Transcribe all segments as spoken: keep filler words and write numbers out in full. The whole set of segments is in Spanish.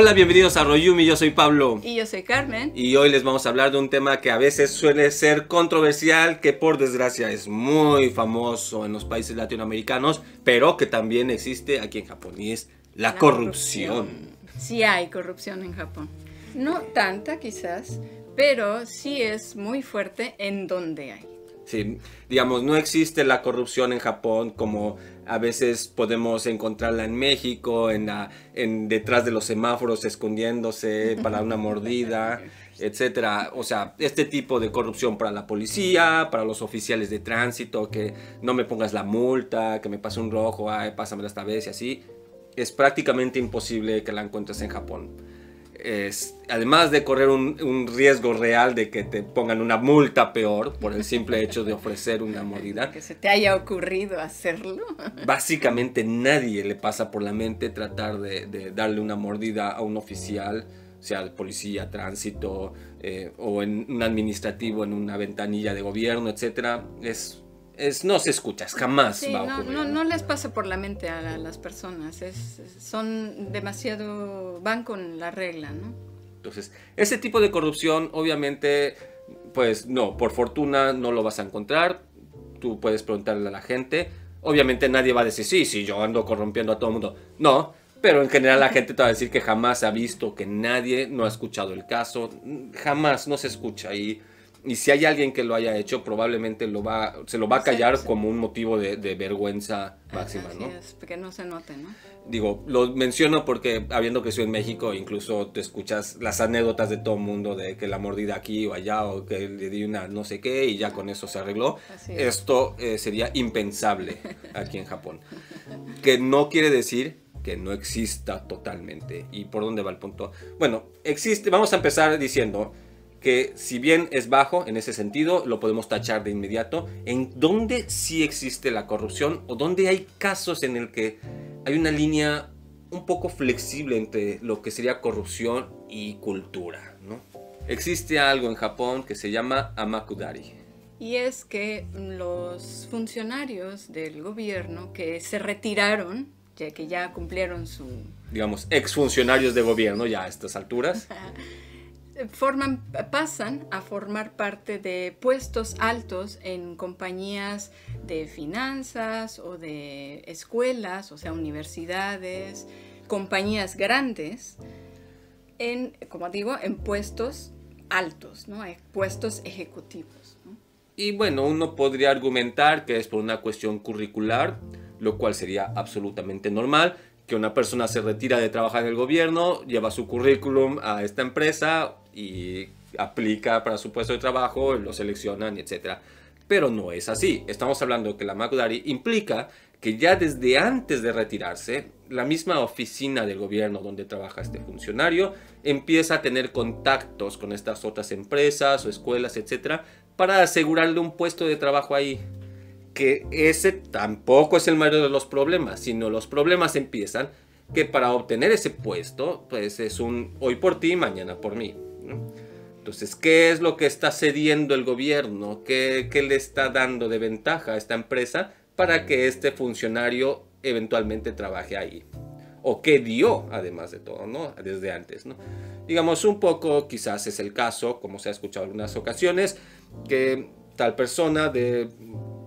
Hola, bienvenidos a Royumi, yo soy Pablo. Y yo soy Carmen. Y hoy les vamos a hablar de un tema que a veces suele ser controversial, que por desgracia es muy famoso en los países latinoamericanos, pero que también existe aquí en Japón, y es la, la corrupción. corrupción. Sí hay corrupción en Japón. No tanta quizás, pero sí es muy fuerte en donde hay. Sí, digamos, no existe la corrupción en Japón como a veces podemos encontrarla en México, en la, en, detrás de los semáforos escondiéndose para una mordida, etcétera. O sea, este tipo de corrupción para la policía, para los oficiales de tránsito, que no me pongas la multa, que me pase un rojo, ay, pásamela esta vez y así, es prácticamente imposible que la encuentres en Japón. Es, además de correr un, un riesgo real de que te pongan una multa peor por el simple hecho de ofrecer una mordida. Que se te haya ocurrido hacerlo. Básicamente nadie le pasa por la mente tratar de, de darle una mordida a un oficial, sea al policía, tránsito, eh, o en un administrativo, en una ventanilla de gobierno, etcétera. Es... Es, no se escucha, jamás sí, va a ocurrir. No, no, no les pasa por la mente a, la, a las personas, es, son demasiado, van con la regla, ¿no? Entonces, ese tipo de corrupción, obviamente, pues no, por fortuna no lo vas a encontrar, tú puedes preguntarle a la gente, obviamente nadie va a decir, sí, sí, yo ando corrompiendo a todo el mundo, no, pero en general la gente te va a decir que jamás ha visto, que nadie, no ha escuchado el caso, jamás, no se escucha y... Y si hay alguien que lo haya hecho, probablemente lo va, se lo va a callar sí, sí. como un motivo de, de vergüenza máxima, ¿no? Así es, que no se note, ¿no? Digo, lo menciono porque habiendo crecido en México, incluso te escuchas las anécdotas de todo el mundo de que la mordida aquí o allá o que le di una no sé qué y ya con eso se arregló. Así es. Esto eh, sería impensable aquí en Japón. Que no quiere decir... que no exista totalmente. ¿Y por dónde va el punto? Bueno, existe, vamos a empezar diciendo... que si bien es bajo en ese sentido, lo podemos tachar de inmediato, en dónde sí existe la corrupción o dónde hay casos en el que hay una línea un poco flexible entre lo que sería corrupción y cultura, ¿no? Existe algo en Japón que se llama Amakudari. Y es que los funcionarios del gobierno que se retiraron, ya que ya cumplieron su... Digamos, exfuncionarios de gobierno ya a estas alturas... Forman, pasan a formar parte de puestos altos en compañías de finanzas o de escuelas, o sea, universidades, compañías grandes, en, como digo, en puestos altos, ¿no? Puestos ejecutivos, ¿no? Y bueno, uno podría argumentar que es por una cuestión curricular, lo cual sería absolutamente normal. Que una persona se retira de trabajar en el gobierno, lleva su currículum a esta empresa y aplica para su puesto de trabajo, lo seleccionan, etcétera. Pero no es así. Estamos hablando que la Amakudari implica que ya desde antes de retirarse, la misma oficina del gobierno donde trabaja este funcionario empieza a tener contactos con estas otras empresas o escuelas, etcétera, para asegurarle un puesto de trabajo ahí. Que ese tampoco es el mayor de los problemas, sino los problemas empiezan que para obtener ese puesto, pues es un hoy por ti, mañana por mí, ¿no? Entonces, ¿qué es lo que está cediendo el gobierno? ¿Qué, qué le está dando de ventaja a esta empresa para que este funcionario eventualmente trabaje ahí? ¿O qué dio, además de todo, ¿no? Desde antes, ¿no? Digamos, un poco quizás es el caso, como se ha escuchado en algunas ocasiones, que tal persona de...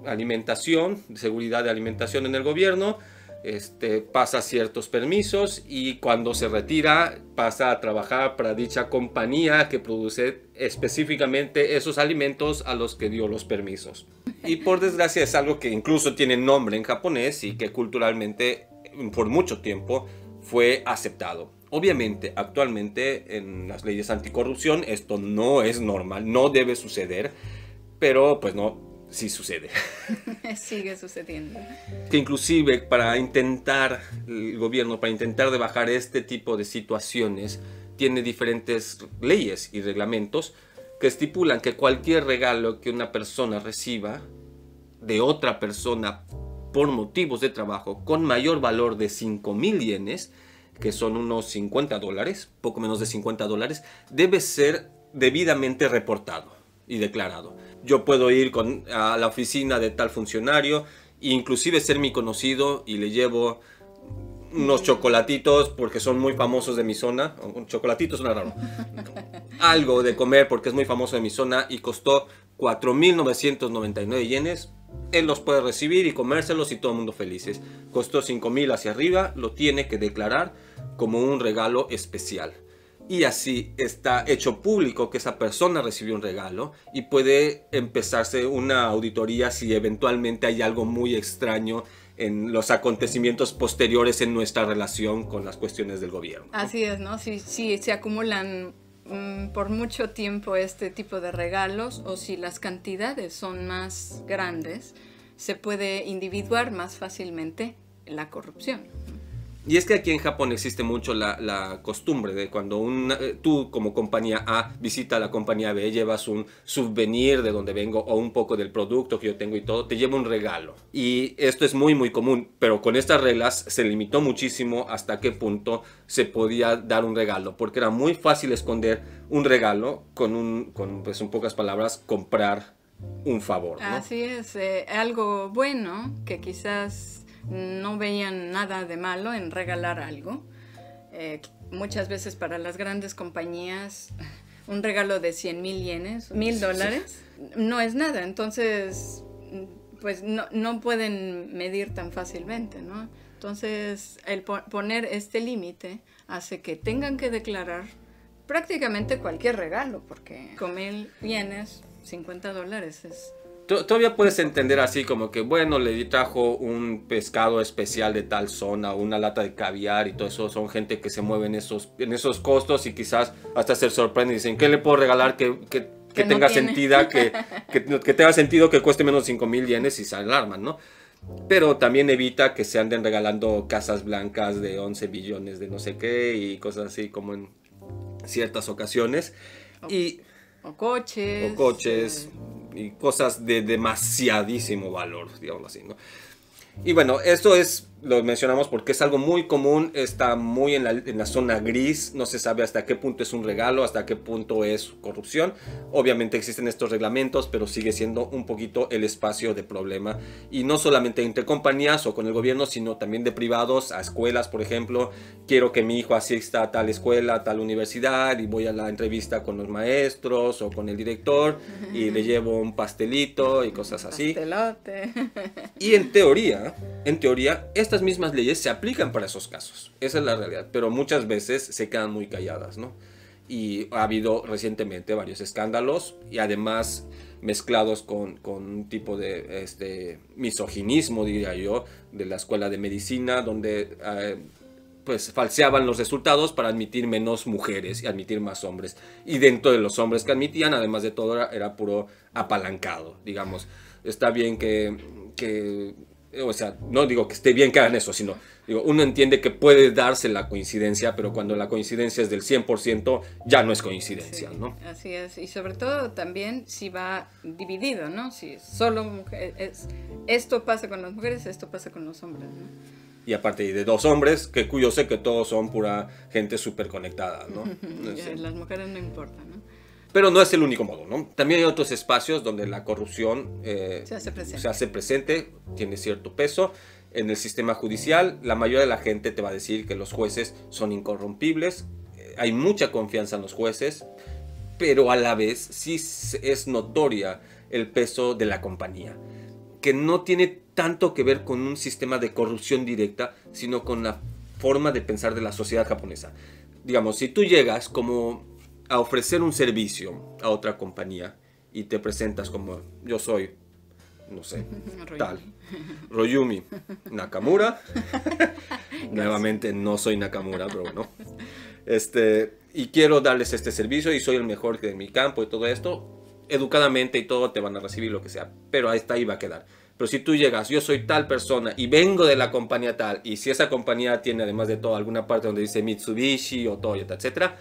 alimentación, seguridad de alimentación en el gobierno, este, pasa ciertos permisos y cuando se retira pasa a trabajar para dicha compañía que produce específicamente esos alimentos a los que dio los permisos. Y por desgracia es algo que incluso tiene nombre en japonés y que culturalmente por mucho tiempo fue aceptado. Obviamente, actualmente en las leyes anticorrupción esto no es normal, no debe suceder, pero pues no. Sí sucede. Sigue sucediendo. Que inclusive para intentar, el gobierno, para intentar de bajar este tipo de situaciones, tiene diferentes leyes y reglamentos que estipulan que cualquier regalo que una persona reciba de otra persona por motivos de trabajo con mayor valor de cinco mil yenes, que son unos cincuenta dólares, poco menos de cincuenta dólares, debe ser debidamente reportado y declarado. Yo puedo ir con, a la oficina de tal funcionario e inclusive ser mi conocido y le llevo unos chocolatitos porque son muy famosos de mi zona. Chocolatitos suena raro. Algo de comer porque es muy famoso de mi zona y costó cuatro mil novecientos noventa y nueve yenes. Él los puede recibir y comérselos y todo el mundo felices. Costó cinco mil hacia arriba, lo tiene que declarar como un regalo especial. Y así está hecho público que esa persona recibió un regalo y puede empezarse una auditoría si eventualmente hay algo muy extraño en los acontecimientos posteriores en nuestra relación con las cuestiones del gobierno. Así es, ¿no? Si, si se acumulan mmm, por mucho tiempo este tipo de regalos o si las cantidades son más grandes, se puede individuar más fácilmente la corrupción. Y es que aquí en Japón existe mucho la, la costumbre de cuando una, tú como compañía A visita a la compañía B, llevas un souvenir de donde vengo o un poco del producto que yo tengo y todo, te lleva un regalo. Y esto es muy muy común, pero con estas reglas se limitó muchísimo hasta qué punto se podía dar un regalo, porque era muy fácil esconder un regalo con, un, con pues en pocas palabras, comprar un favor, ¿no? Así es, eh, algo bueno que quizás no veían nada de malo en regalar algo. Eh, muchas veces para las grandes compañías un regalo de cien mil yenes, mil dólares, no es nada. Entonces, pues no, no pueden medir tan fácilmente, ¿no? Entonces, el po- poner este límite hace que tengan que declarar prácticamente cualquier regalo, porque con mil yenes, cincuenta dólares es... Todavía puedes entender así como que, bueno, le trajo un pescado especial de tal zona, una lata de caviar y todo eso. Son gente que se mueve en esos, en esos costos y quizás hasta se sorprenden y dicen, ¿qué le puedo regalar que, que, que, que tenga no sentido, que, que, que tenga sentido que cueste menos de cinco mil yenes? Y se alarman, ¿no? Pero también evita que se anden regalando casas blancas de once billones de no sé qué y cosas así como en ciertas ocasiones. O, y, o coches. O coches. Eh. Y cosas de demasiadísimo valor, digamos así, ¿no? Y bueno, esto es, lo mencionamos porque es algo muy común, está muy en la, en la zona gris, no se sabe hasta qué punto es un regalo, hasta qué punto es corrupción. Obviamente existen estos reglamentos, pero sigue siendo un poquito el espacio de problema. Y no solamente entre compañías o con el gobierno, sino también de privados, a escuelas, por ejemplo. Quiero que mi hijo asista a tal escuela, a tal universidad, y voy a la entrevista con los maestros o con el director, y le llevo un pastelito y cosas así. Pastelote. Y en teoría, en teoría, es estas mismas leyes se aplican para esos casos. Esa es la realidad, pero muchas veces se quedan muy calladas, ¿no? Y ha habido recientemente varios escándalos y además mezclados con, con un tipo de este, misoginismo, diría yo, de la escuela de medicina, donde eh, pues falseaban los resultados para admitir menos mujeres y admitir más hombres. Y dentro de los hombres que admitían, además de todo, era, era puro apalancado, digamos. Está bien que... que O sea, no digo que esté bien que hagan eso, sino digo, uno entiende que puede darse la coincidencia, pero cuando la coincidencia es del cien por ciento, ya no es coincidencia, sí, ¿no? Así es, y sobre todo también si va dividido, ¿no? Si solo mujeres, es, esto pasa con las mujeres, esto pasa con los hombres, ¿no? Y aparte de dos hombres, que cuyo sé que todos son pura gente súper conectada, ¿no? Sí. Las mujeres no importan, ¿no? Pero no es el único modo, ¿no? También hay otros espacios donde la corrupción eh, se hace presente. se hace presente, tiene cierto peso. En el sistema judicial, la mayoría de la gente te va a decir que los jueces son incorrompibles. Eh, hay mucha confianza en los jueces, pero a la vez sí es notoria el peso de la compañía, que no tiene tanto que ver con un sistema de corrupción directa, sino con la forma de pensar de la sociedad japonesa. Digamos, si tú llegas como... a ofrecer un servicio a otra compañía y te presentas como yo soy, no sé, Royumi. tal, Royumi Nakamura, nuevamente no soy Nakamura, pero bueno, este, y quiero darles este servicio y soy el mejor de mi campo y todo esto, educadamente y todo te van a recibir lo que sea, pero hasta ahí va a quedar. Pero si tú llegas, yo soy tal persona y vengo de la compañía tal, y si esa compañía tiene además de todo alguna parte donde dice Mitsubishi o Toyota, etcétera,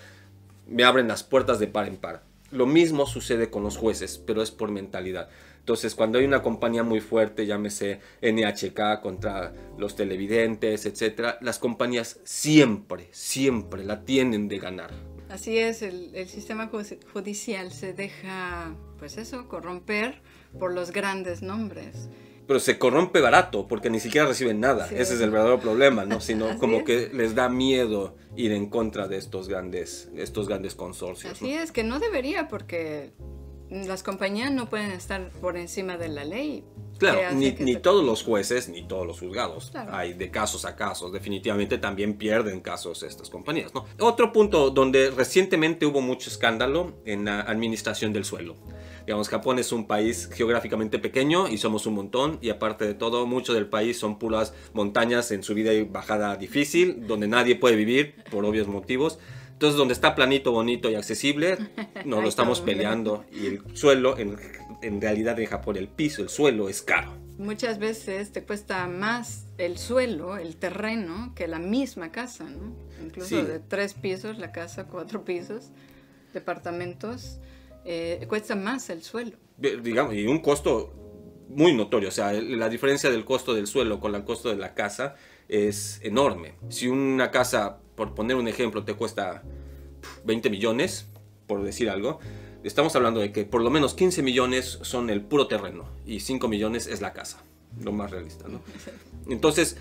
me abren las puertas de par en par. Lo mismo sucede con los jueces, pero es por mentalidad. Entonces, cuando hay una compañía muy fuerte, llámese N H K contra los televidentes, etcétera, las compañías siempre, siempre la tienen de ganar. Así es, el, el sistema judicial se deja, pues eso, corromper por los grandes nombres. pero se corrompe barato porque ni siquiera reciben nada. Sí. Ese es el verdadero problema, ¿no? Sino como que les da miedo ir en contra de estos grandes, estos grandes consorcios. Así es, que no debería, porque las compañías no pueden estar por encima de la ley. Claro, ni, ni te... todos los jueces, ni todos los juzgados. Claro. Hay de casos a casos. Definitivamente también pierden casos estas compañías, ¿no? Otro punto donde recientemente hubo mucho escándalo en la administración del suelo. Digamos, Japón es un país geográficamente pequeño y somos un montón. Y aparte de todo, mucho del país son puras montañas en subida y bajada difícil, donde nadie puede vivir por obvios motivos. Entonces, donde está planito, bonito y accesible, nos lo estamos peleando. Y el suelo, en, en realidad en Japón, el piso, el suelo es caro. Muchas veces te cuesta más el suelo, el terreno, que la misma casa, ¿no? Incluso sí. De tres pisos, la casa, cuatro pisos, departamentos, eh, cuesta más el suelo. Digamos, y un costo muy notorio. O sea, la diferencia del costo del suelo con el costo de la casa es enorme. Si una casa, por poner un ejemplo, te cuesta veinte millones, por decir algo, estamos hablando de que por lo menos quince millones son el puro terreno y cinco millones es la casa, lo más realista, ¿no? Entonces,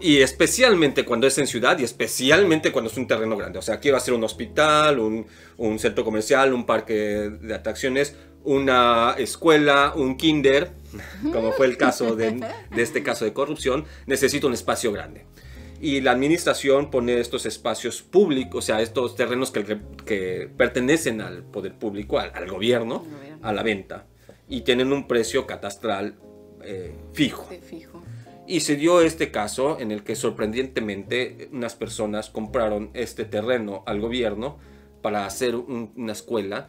y especialmente cuando es en ciudad y especialmente cuando es un terreno grande. O sea, quiero hacer un hospital, un, un centro comercial, un parque de atracciones, una escuela, un kinder, como fue el caso de, de este caso de corrupción, necesito un espacio grande. Y la administración pone estos espacios públicos, o sea, estos terrenos que, que pertenecen al poder público, al, al gobierno, a la venta. Y tienen un precio catastral eh, fijo. Sí, fijo. Y se dio este caso en el que sorprendentemente unas personas compraron este terreno al gobierno para hacer un, una escuela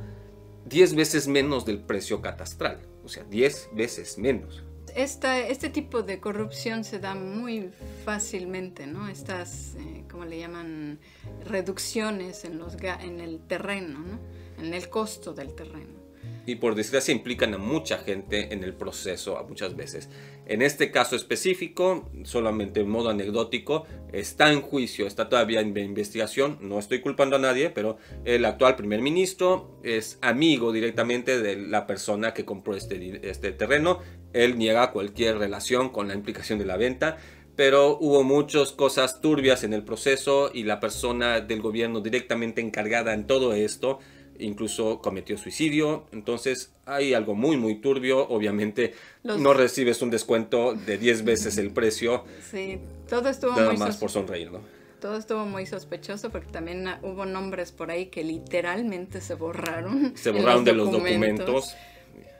diez veces menos del precio catastral. O sea, diez veces menos. Esta, este tipo de corrupción se da muy fácilmente, ¿no? Estas, eh, ¿cómo le llaman? Reducciones en, los ga en el terreno, ¿no? En el costo del terreno. Y por desgracia implican a mucha gente en el proceso, a muchas veces. En este caso específico, solamente en modo anecdótico, está en juicio, está todavía en investigación, no estoy culpando a nadie, pero el actual primer ministro es amigo directamente de la persona que compró este, este terreno. Él niega cualquier relación con la implicación de la venta, pero hubo muchas cosas turbias en el proceso y la persona del gobierno directamente encargada en todo esto incluso cometió suicidio. Entonces hay algo muy muy turbio. Obviamente los... no recibes un descuento de diez veces el precio. Sí, todo estuvo nada muy más por sonreír, ¿no? Todo estuvo muy sospechoso porque también hubo nombres por ahí que literalmente se borraron. Se borraron los de los documentos.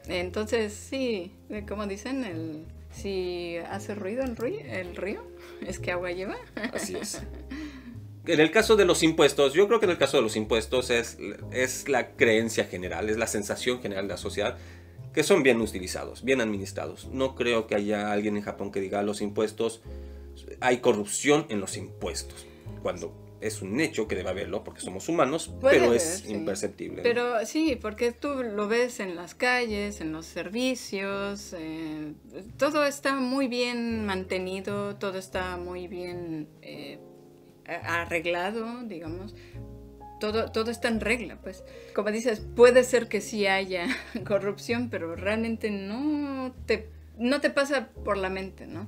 Entonces sí, como dicen, el, si hace ruido el río, el río es que agua lleva. Así es. En el caso de los impuestos, yo creo que en el caso de los impuestos es, es la creencia general, es la sensación general de la sociedad, que son bien utilizados, bien administrados. No creo que haya alguien en Japón que diga los impuestos, hay corrupción en los impuestos, cuando es un hecho que debe haberlo porque somos humanos, puede pero haber, es sí. imperceptible. Pero ¿no? Sí, porque tú lo ves en las calles, en los servicios, eh, todo está muy bien mantenido, todo está muy bien... Eh, arreglado, digamos, todo, todo está en regla, pues. Como dices, puede ser que sí haya corrupción, pero realmente no te, no te pasa por la mente, ¿no?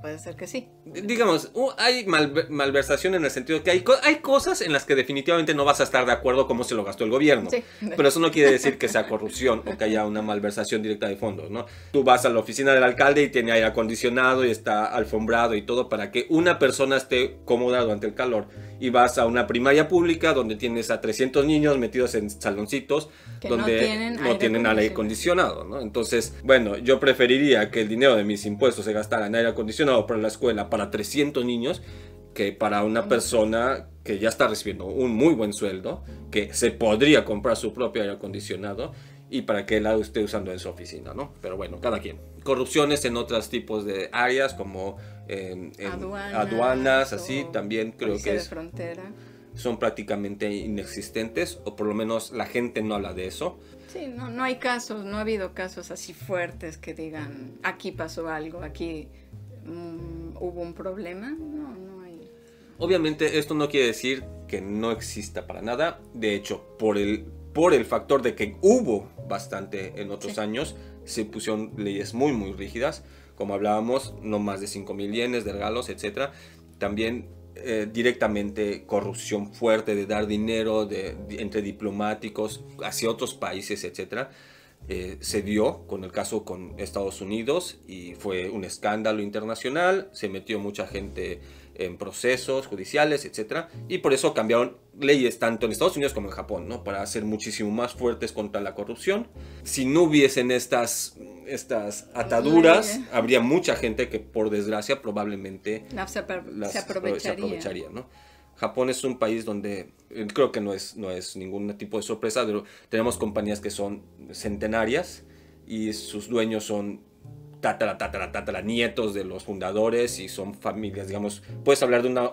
Puede ser que sí. Digamos, hay malver- malversación en el sentido que hay, co hay cosas en las que definitivamente no vas a estar de acuerdo cómo se lo gastó el gobierno. Sí. Pero eso no quiere decir que sea corrupción o que haya una malversación directa de fondos, ¿no? Tú vas a la oficina del alcalde y tiene aire acondicionado y está alfombrado y todo para que una persona esté cómoda durante el calor. Y vas a una primaria pública donde tienes a trescientos niños metidos en saloncitos que donde no tienen, no aire, tienen aire acondicionado, ¿no? Entonces, bueno, yo preferiría que el dinero de mis impuestos se gastara en aire acondicionado para la escuela, para trescientos niños, que para una persona que ya está recibiendo un muy buen sueldo, que se podría comprar su propio aire acondicionado y para que la esté usando en su oficina, ¿no? Pero bueno, cada quien. Corrupciones en otros tipos de áreas como en, en aduanas, aduanas así, también creo que es, frontera. Son prácticamente inexistentes, o por lo menos la gente no habla de eso. Sí, no, no hay casos, no ha habido casos así fuertes que digan, aquí pasó algo, aquí um, hubo un problema, no, no hay. Obviamente esto no quiere decir que no exista para nada, de hecho, por el, por el factor de que hubo bastante en otros sí. años, se pusieron leyes muy muy rígidas, como hablábamos, no más de cinco mil yenes de regalos, etcétera. También eh, directamente corrupción fuerte de dar dinero de, de, entre diplomáticos hacia otros países, etcétera. Eh, se dio con el caso con Estados Unidos y fue un escándalo internacional, se metió mucha gente en procesos judiciales, etcétera, y por eso cambiaron leyes tanto en Estados Unidos como en Japón, ¿no? Para ser muchísimo más fuertes contra la corrupción. Si no hubiesen estas, estas ataduras, sí, habría mucha gente que por desgracia probablemente no, se, las, se aprovecharía, se aprovecharía, ¿no? Japón es un país donde, creo que no es, no es ningún tipo de sorpresa, pero tenemos compañías que son centenarias y sus dueños son tatara, tatara, tatara, nietos de los fundadores y son familias, digamos, puedes hablar de una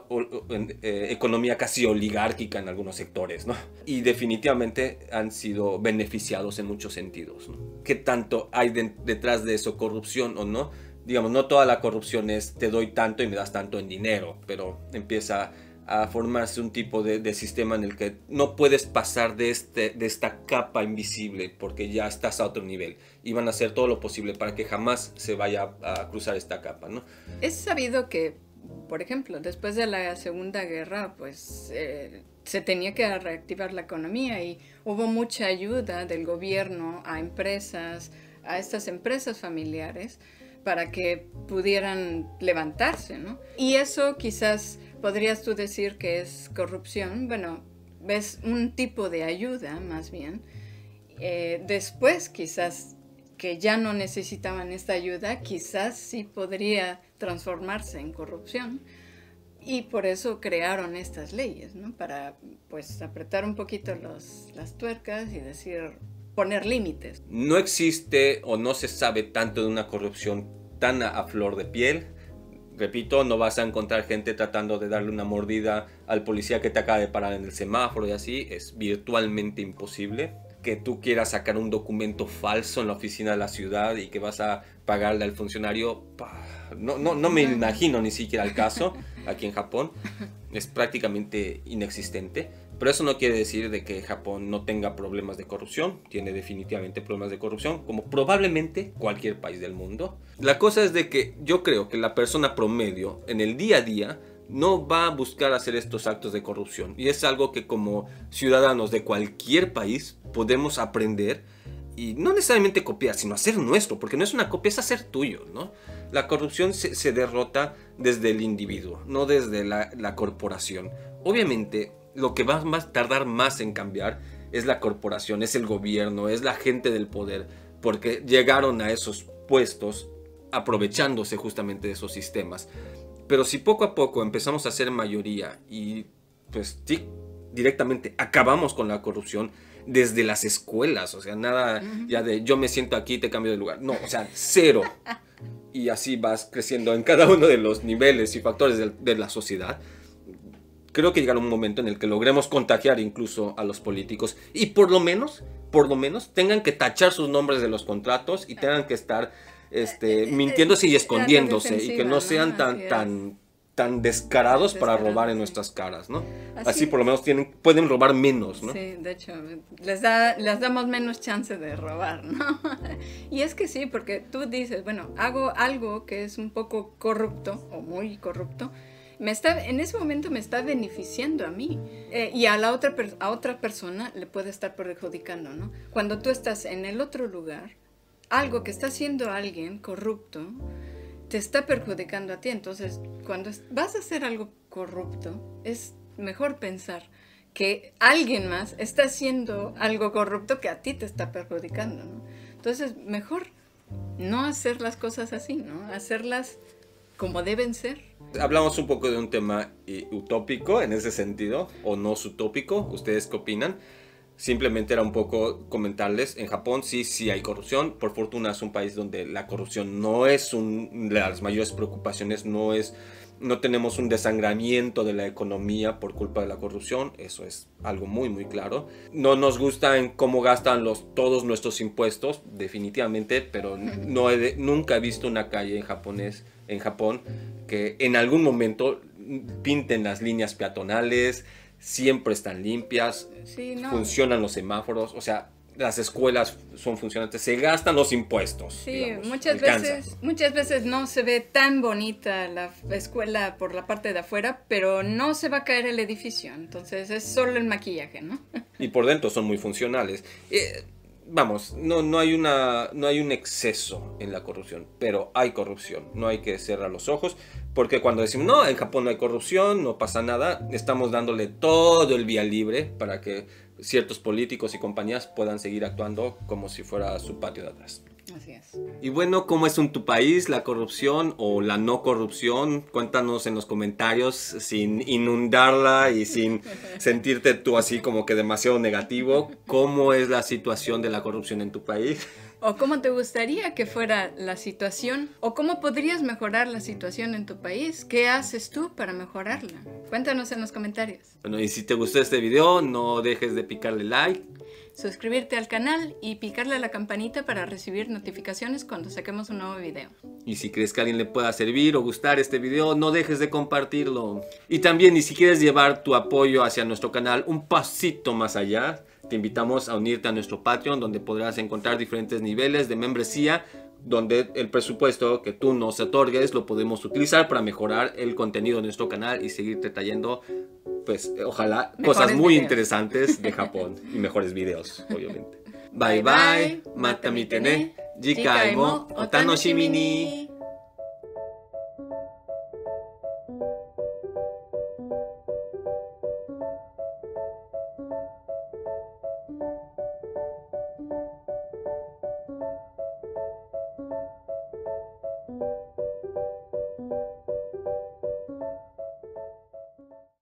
eh, economía casi oligárquica en algunos sectores, ¿no? Y definitivamente han sido beneficiados en muchos sentidos, ¿no? ¿Qué tanto hay de, detrás de eso? ¿Corrupción o no? Digamos, no toda la corrupción es te doy tanto y me das tanto en dinero, pero empieza a formarse un tipo de, de sistema en el que no puedes pasar de, este, de esta capa invisible porque ya estás a otro nivel y van a hacer todo lo posible para que jamás se vaya a, a cruzar esta capa, ¿no? Es sabido que, por ejemplo, después de la Segunda Guerra, pues eh, se tenía que reactivar la economía y hubo mucha ayuda del gobierno a empresas, a estas empresas familiares para que pudieran levantarse, ¿no? Y eso quizás podrías tú decir que es corrupción. Bueno, ves un tipo de ayuda más bien. Eh, después quizás que ya no necesitaban esta ayuda, quizás sí podría transformarse en corrupción. Y por eso crearon estas leyes, ¿no? Para pues apretar un poquito los, las tuercas y decir, poner límites. No existe o no se sabe tanto de una corrupción tan a, a flor de piel. Repito, no vas a encontrar gente tratando de darle una mordida al policía que te acaba de parar en el semáforo y así. Es virtualmente imposible que tú quieras sacar un documento falso en la oficina de la ciudad y que vas a pagarle al funcionario. No, no, no me imagino ni siquiera el caso aquí en Japón. Es prácticamente inexistente. Pero eso no quiere decir de que Japón no tenga problemas de corrupción. Tiene definitivamente problemas de corrupción, como probablemente cualquier país del mundo. La cosa es de que yo creo que la persona promedio en el día a día no va a buscar hacer estos actos de corrupción. Y es algo que como ciudadanos de cualquier país podemos aprender y no necesariamente copiar, sino hacer nuestro, porque no es una copia, es hacer tuyo, ¿no? La corrupción se, se derrota desde el individuo, no desde la, la corporación. Obviamente, lo que va a tardar más en cambiar es la corporación, es el gobierno, es la gente del poder, porque llegaron a esos puestos aprovechándose justamente de esos sistemas. Pero si poco a poco empezamos a ser mayoría y pues sí, directamente acabamos con la corrupción desde las escuelas, o sea, nada ya de yo me siento aquí y te cambio de lugar. No, o sea, cero. Y así vas creciendo en cada uno de los niveles y factores de, de la sociedad. Creo que llegará un momento en el que logremos contagiar incluso a los políticos y por lo menos, por lo menos tengan que tachar sus nombres de los contratos y tengan que estar este, mintiéndose y escondiéndose y que no sean tan, tan, tan descarados para robar en nuestras caras, ¿no? Así, Así por lo menos tienen, pueden robar menos, ¿no? Sí, de hecho, les, da, les damos menos chance de robar, ¿no? Y es que sí, porque tú dices, bueno, hago algo que es un poco corrupto o muy corrupto, Me está, en ese momento me está beneficiando a mí eh, y a la otra, a otra persona le puede estar perjudicando, ¿no? Cuando tú estás en el otro lugar, algo que está haciendo alguien corrupto te está perjudicando a ti. Entonces, cuando vas a hacer algo corrupto, es mejor pensar que alguien más está haciendo algo corrupto que a ti te está perjudicando, ¿no? Entonces, mejor no hacer las cosas así, ¿no? Hacerlas como deben ser. Hablamos un poco de un tema utópico en ese sentido, o no utópico, ¿ustedes qué opinan? Simplemente era un poco comentarles, en Japón sí, sí hay corrupción, por fortuna es un país donde la corrupción no es una de las mayores preocupaciones, no, es, no tenemos un desangramiento de la economía por culpa de la corrupción, eso es algo muy muy claro. No nos gusta en cómo gastan los, todos nuestros impuestos, definitivamente, pero no he, nunca he visto una calle en japonés en Japón, que en algún momento pinten las líneas peatonales, siempre están limpias, sí, no. Funcionan los semáforos, o sea, las escuelas son funcionantes, se gastan los impuestos. Sí, digamos, muchas veces, muchas veces no se ve tan bonita la escuela por la parte de afuera, pero no se va a caer el edificio, entonces es solo el maquillaje, ¿no? Y por dentro son muy funcionales. Eh, vamos, no, no, hay una, no hay un exceso en la corrupción, pero hay corrupción, no hay que cerrar los ojos, porque cuando decimos, no, en Japón no hay corrupción, no pasa nada, estamos dándole todo el vía libre para que ciertos políticos y compañías puedan seguir actuando como si fuera su patio de atrás. Así es. Y bueno, ¿cómo es en tu país la corrupción o la no corrupción? Cuéntanos en los comentarios sin inundarla y sin sentirte tú así como que demasiado negativo. ¿Cómo es la situación de la corrupción en tu país? ¿O cómo te gustaría que fuera la situación? ¿O cómo podrías mejorar la situación en tu país? ¿Qué haces tú para mejorarla? Cuéntanos en los comentarios. Bueno, y si te gustó este video, no dejes de picarle like, suscribirte al canal y picarle a la campanita para recibir notificaciones cuando saquemos un nuevo video. Y si crees que a alguien le pueda servir o gustar este video, no dejes de compartirlo. Y también, y si quieres llevar tu apoyo hacia nuestro canal un pasito más allá, te invitamos a unirte a nuestro Patreon, donde podrás encontrar diferentes niveles de membresía, donde el presupuesto que tú nos otorgues lo podemos utilizar para mejorar el contenido de nuestro canal y seguirte trayendo, pues, ojalá, mejores cosas muy videos. interesantes de Japón y mejores videos, obviamente. Bye bye, bye, bye. Mata mitene, jikaimo o tanoshimi ni.